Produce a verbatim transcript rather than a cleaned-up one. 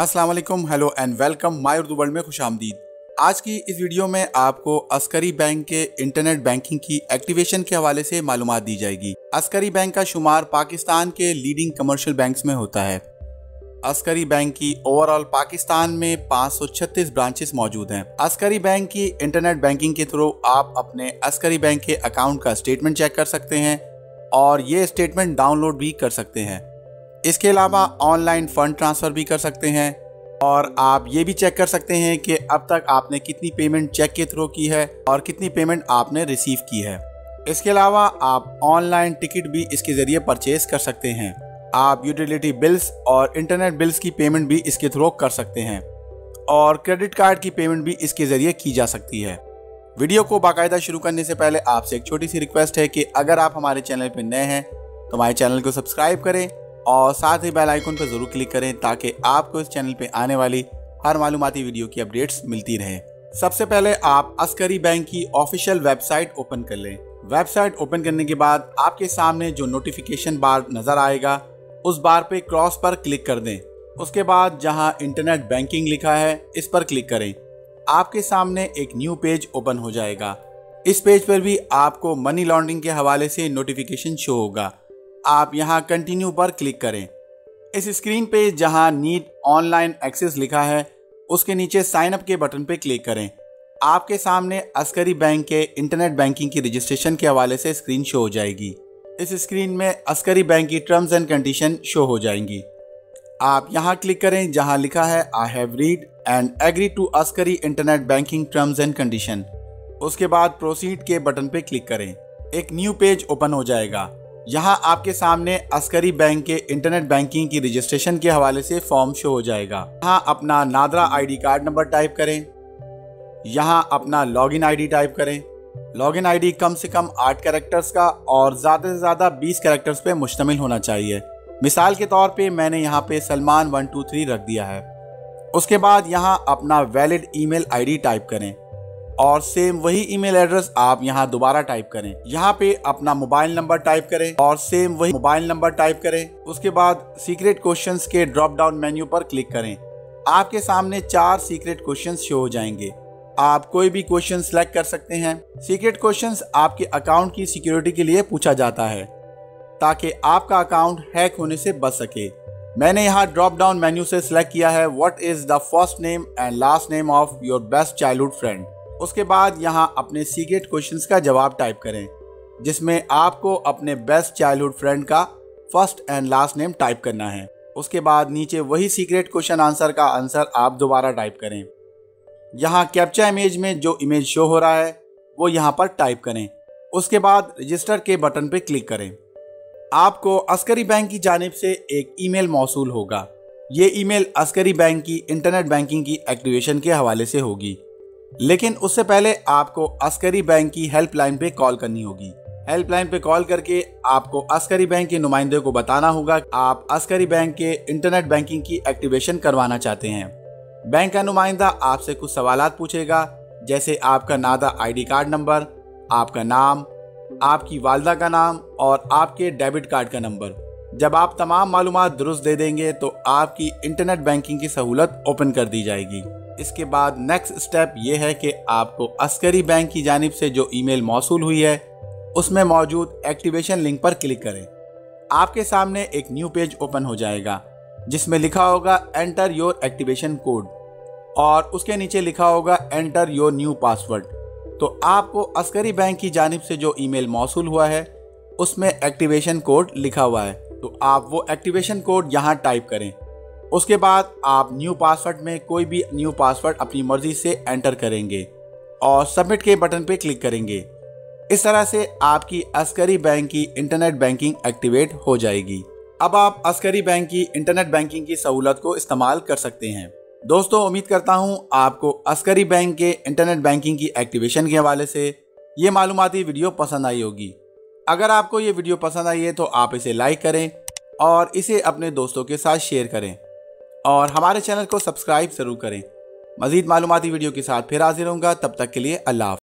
अस्सलाम वालेकुम, hello and welcome my Urdu world में खुशामदीद। आज की इस वीडियो में आपको अस्करी बैंक के इंटरनेट बैंकिंग की एक्टिवेशन के हवाले से मालूमात दी जाएगी। अस्करी बैंक का शुमार पाकिस्तान के लीडिंग कमर्शियल बैंक्स में होता है। अस्करी बैंक की ओवरऑल पाकिस्तान में पाँच सौ छत्तीस ब्रांचेस मौजूद हैं। अस्करी बैंक की इंटरनेट बैंकिंग के थ्रू आप अपने अस्करी बैंक के अकाउंट का स्टेटमेंट चेक कर सकते हैं और ये स्टेटमेंट डाउनलोड भी कर सकते हैं। इसके अलावा ऑनलाइन फंड ट्रांसफ़र भी कर सकते हैं और आप ये भी चेक कर सकते हैं कि अब तक आपने कितनी पेमेंट चेक के थ्रू की है और कितनी पेमेंट आपने रिसीव की है। इसके अलावा आप ऑनलाइन टिकट भी इसके ज़रिए परचेज़ कर सकते हैं। आप यूटिलिटी बिल्स और इंटरनेट बिल्स की पेमेंट भी इसके थ्रू कर सकते हैं और क्रेडिट कार्ड की पेमेंट भी इसके ज़रिए की जा सकती है। वीडियो को बाकायदा शुरू करने से पहले आपसे एक छोटी सी रिक्वेस्ट है कि अगर आप हमारे चैनल पर नए हैं तो हमारे चैनल को सब्सक्राइब करें और साथ ही बेल आइकन पर ज़रूर क्लिक करें ताकि आपको इस चैनल पर आने वाली हर मालूमाती वीडियो की अपडेट्स मिलती रहें। सबसे पहले आप अस्करी बैंक की ऑफिशियल वेबसाइट ओपन कर लें। वेबसाइट ओपन करने के बाद आपके सामने जो नोटिफिकेशन बार नज़र आएगा उस बार पे क्रॉस पर क्लिक कर दें। उसके बाद जहां इंटरनेट बैंकिंग लिखा है इस पर क्लिक करें। आपके सामने एक न्यू पेज ओपन हो जाएगा। इस पेज पर भी आपको मनी लॉन्ड्रिंग के हवाले से नोटिफिकेशन शो होगा। आप यहां कंटिन्यू पर क्लिक करें। इस स्क्रीन पे जहां नीड ऑनलाइन एक्सेस लिखा है उसके नीचे साइन अप के बटन पे क्लिक करें। आपके सामने अस्करी बैंक के इंटरनेट बैंकिंग की रजिस्ट्रेशन के हवाले से स्क्रीन शो हो जाएगी। इस स्क्रीन में अस्करी बैंक की टर्म्स एंड कंडीशन शो हो जाएंगी। आप यहां क्लिक करें जहां लिखा है I have read and agree to Askari internet banking terms and condition. उसके बाद प्रोसीड के बटन पे क्लिक करें। एक न्यू पेज ओपन हो जाएगा। यहां आपके सामने अस्करी बैंक के इंटरनेट बैंकिंग की रजिस्ट्रेशन के हवाले से फॉर्म शो हो जाएगा। यहाँ अपना NADRA I D card number type करें। यहाँ अपना log in I D type करें। लॉगिन आईडी कम से कम आठ कैरेक्टर्स का और ज़्यादा से ज़्यादा बीस कैरेक्टर्स पे मुश्तमिल होना चाहिए। मिसाल के तौर पे मैंने यहाँ पे सलमान वन टू थ्री रख दिया है। उसके बाद यहाँ अपना वैलिड ईमेल आईडी टाइप करें और सेम वही ईमेल एड्रेस आप यहाँ दोबारा टाइप करें। यहाँ पे अपना मोबाइल नंबर टाइप करें और सेम वही मोबाइल नंबर टाइप करें। उसके बाद सीक्रेट क्वेश्चन के ड्रॉप डाउन मेन्यू पर क्लिक करें। आपके सामने चार सीक्रेट क्वेश्चन शो हो जाएंगे। आप कोई भी क्वेश्चन सेलेक्ट कर सकते हैं। सीक्रेट क्वेश्चंस आपके अकाउंट की सिक्योरिटी के लिए पूछा जाता है ताकि आपका अकाउंट हैक होने से बच सके। मैंने यहाँ ड्रॉप डाउन मेन्यू से सिलेक्ट किया है what is the first name and last name of your best childhood friend. उसके बाद यहाँ अपने सीक्रेट क्वेश्चंस का जवाब टाइप करें जिसमें आपको अपने बेस्ट चाइल्डहुड फ्रेंड का first and last name type करना है। उसके बाद नीचे वही सीक्रेट क्वेश्चन आंसर का आंसर आप दोबारा टाइप करें। यहाँ कैप्चा इमेज में जो इमेज शो हो रहा है वो यहाँ पर टाइप करें। उसके बाद रजिस्टर के बटन पर क्लिक करें। आपको अस्करी बैंक की जानिब से एक ईमेल मौसूल होगा। ये ईमेल अस्करी बैंक की इंटरनेट बैंकिंग की एक्टिवेशन के हवाले से होगी, लेकिन उससे पहले आपको अस्करी बैंक की हेल्पलाइन पे कॉल करनी होगी। हेल्पलाइन पे कॉल करके आपको अस्करी बैंक के नुमाइंदे को बताना होगा आप अस्करी बैंक के इंटरनेट बैंकिंग की एक्टिवेशन करवाना चाहते हैं। बैंक का नुमाइंदा आपसे कुछ सवालात पूछेगा जैसे आपका नादा आईडी कार्ड नंबर, आपका नाम, आपकी वालदा का नाम और आपके डेबिट कार्ड का नंबर। जब आप तमाम मालूमात दुरुस्त दे देंगे तो आपकी इंटरनेट बैंकिंग की सहूलत ओपन कर दी जाएगी। इसके बाद नेक्स्ट स्टेप ये है कि आपको अस्करी बैंक की जानिब से जो ईमेल मौसूल हुई है उसमें मौजूद एक्टिवेशन लिंक पर क्लिक करें। आपके सामने एक न्यू पेज ओपन हो जाएगा जिसमें लिखा होगा एंटर योर एक्टिवेशन कोड और उसके नीचे लिखा होगा एंटर योर न्यू पासवर्ड। तो आपको अस्करी बैंक की जानिब से जो ईमेल मौसूल हुआ है उसमें एक्टिवेशन कोड लिखा हुआ है तो आप वो एक्टिवेशन कोड यहाँ टाइप करें। उसके बाद आप न्यू पासवर्ड में कोई भी न्यू पासवर्ड अपनी मर्जी से एंटर करेंगे और सबमिट के बटन पर क्लिक करेंगे। इस तरह से आपकी अस्करी बैंक की इंटरनेट बैंकिंग एक्टिवेट हो जाएगी। अब आप अस्करी बैंक की इंटरनेट बैंकिंग की सहूलत को इस्तेमाल कर सकते हैं। दोस्तों, उम्मीद करता हूं आपको अस्करी बैंक के इंटरनेट बैंकिंग की एक्टिवेशन के हवाले से ये मालूमाती वीडियो पसंद आई होगी। अगर आपको ये वीडियो पसंद आई है तो आप इसे लाइक करें और इसे अपने दोस्तों के साथ शेयर करें और हमारे चैनल को सब्सक्राइब ज़रूर करें। मज़ीद मालूमाती वीडियो के साथ फिर हाजिर होऊंगा। तब तक के लिए अल्लाह हाफ़िज़।